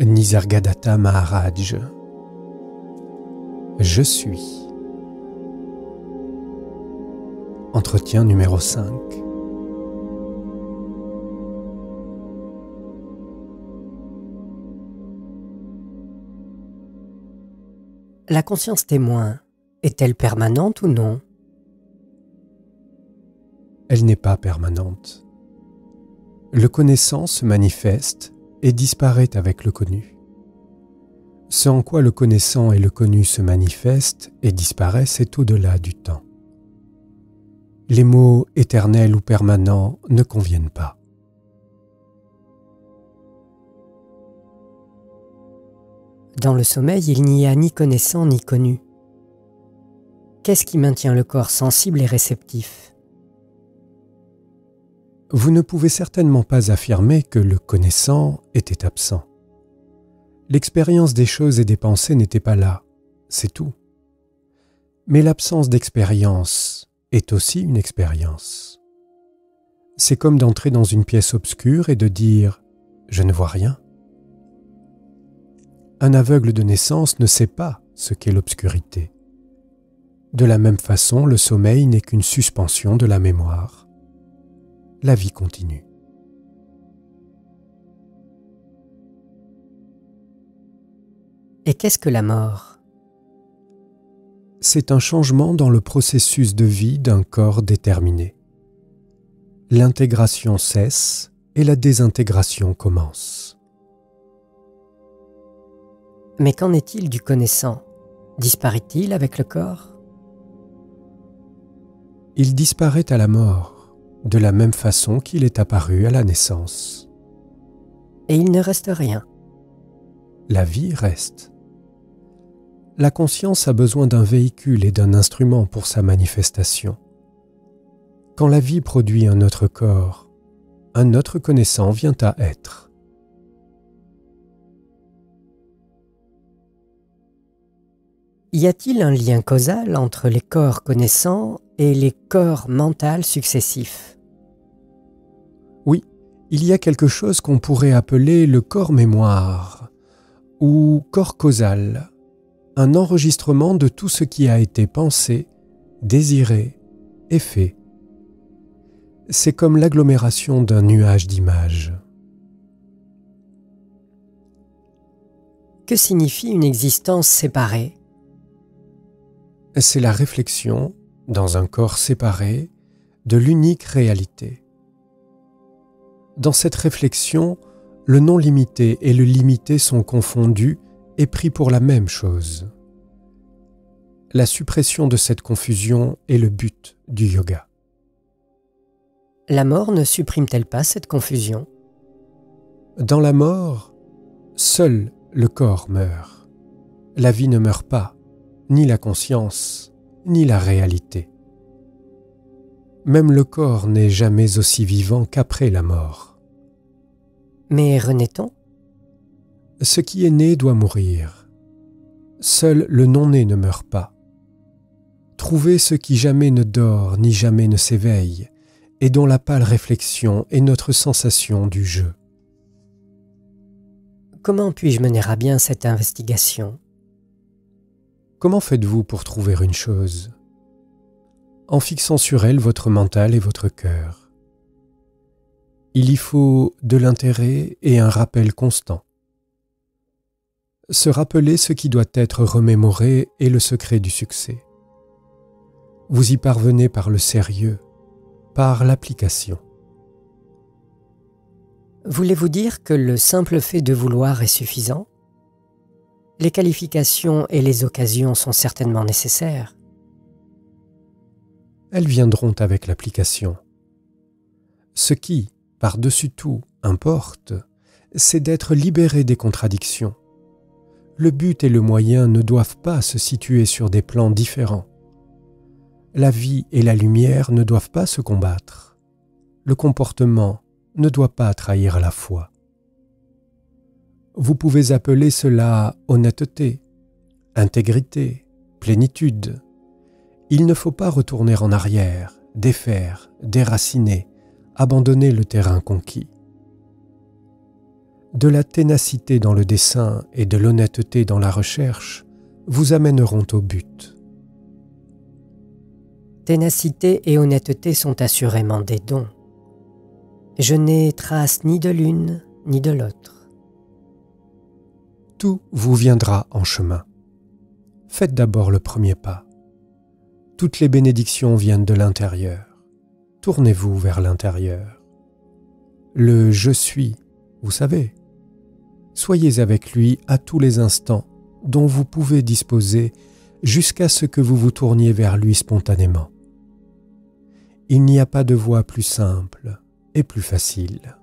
Nisargadatta Maharaj. Je suis. Entretien numéro 5. La conscience témoin est-elle permanente ou non? Elle n'est pas permanente. Le connaissant se manifeste et disparaît avec le connu. Ce en quoi le connaissant et le connu se manifestent et disparaissent est au-delà du temps. Les mots « éternel » ou « permanent » ne conviennent pas. Dans le sommeil, il n'y a ni connaissant ni connu. Qu'est-ce qui maintient le corps sensible et réceptif ? Vous ne pouvez certainement pas affirmer que le connaissant était absent. L'expérience des choses et des pensées n'était pas là, c'est tout. Mais l'absence d'expérience est aussi une expérience. C'est comme d'entrer dans une pièce obscure et de dire « je ne vois rien ». Un aveugle de naissance ne sait pas ce qu'est l'obscurité. De la même façon, le sommeil n'est qu'une suspension de la mémoire. La vie continue. Et qu'est-ce que la mort? C'est un changement dans le processus de vie d'un corps déterminé. L'intégration cesse et la désintégration commence. Mais qu'en est-il du connaissant? Disparaît-il avec le corps? Il disparaît à la mort, de la même façon qu'il est apparu à la naissance. Et il ne reste rien. La vie reste. La conscience a besoin d'un véhicule et d'un instrument pour sa manifestation. Quand la vie produit un autre corps, un autre connaissant vient à être. Y a-t-il un lien causal entre les corps connaissants et les corps mentaux successifs ? Oui, il y a quelque chose qu'on pourrait appeler le corps mémoire ou corps causal, un enregistrement de tout ce qui a été pensé, désiré et fait. C'est comme l'agglomération d'un nuage d'images. Que signifie une existence séparée? C'est la réflexion, dans un corps séparé, de l'unique réalité. Dans cette réflexion, le non-limité et le limité sont confondus et pris pour la même chose. La suppression de cette confusion est le but du yoga. La mort ne supprime-t-elle pas cette confusion? Dans la mort, seul le corps meurt. La vie ne meurt pas, ni la conscience, ni la réalité. Même le corps n'est jamais aussi vivant qu'après la mort. Mais renaît-on? Ce qui est né doit mourir. Seul le non-né ne meurt pas. Trouver ce qui jamais ne dort ni jamais ne s'éveille, et dont la pâle réflexion est notre sensation du jeu. Comment puis-je mener à bien cette investigation? Comment faites-vous pour trouver une chose? En fixant sur elle votre mental et votre cœur. Il y faut de l'intérêt et un rappel constant. Se rappeler ce qui doit être remémoré est le secret du succès. Vous y parvenez par le sérieux, par l'application. Voulez-vous dire que le simple fait de vouloir est suffisant? Les qualifications et les occasions sont certainement nécessaires. Elles viendront avec l'application. Ce qui, par-dessus tout, importe, c'est d'être libéré des contradictions. Le but et le moyen ne doivent pas se situer sur des plans différents. La vie et la lumière ne doivent pas se combattre. Le comportement ne doit pas trahir la foi. Vous pouvez appeler cela honnêteté, intégrité, plénitude. Il ne faut pas retourner en arrière, défaire, déraciner, abandonner le terrain conquis. de la ténacité dans le dessein et de l'honnêteté dans la recherche vous amèneront au but. Ténacité et honnêteté sont assurément des dons. Je n'ai trace ni de l'une ni de l'autre. Tout vous viendra en chemin. Faites d'abord le premier pas. Toutes les bénédictions viennent de l'intérieur. Tournez-vous vers l'intérieur. Le « Je suis », vous savez. Soyez avec lui à tous les instants dont vous pouvez disposer jusqu'à ce que vous vous tourniez vers lui spontanément. Il n'y a pas de voie plus simple et plus facile.